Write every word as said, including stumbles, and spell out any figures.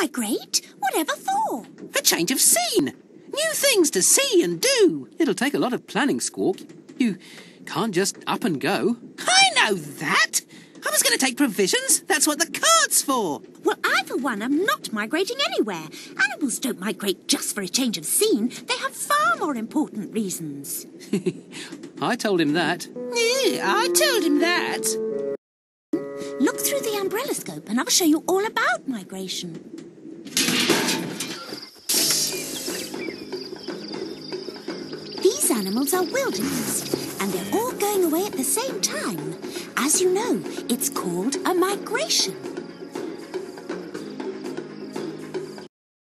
migrate? Whatever for? A change of scene. New things to see and do. It'll take a lot of planning, Squawk. You can't just up and go. I know that! I was going to take provisions. That's what the card's for. Well, I, for one, am not migrating anywhere. Animals don't migrate just for a change of scene. They have far more important reasons. I told him that. Yeah, I told him that. Look through the umbrellascope and I'll show you all about migration. These animals are wildebeest, and they're all going away at the same time. As you know, it's called a migration.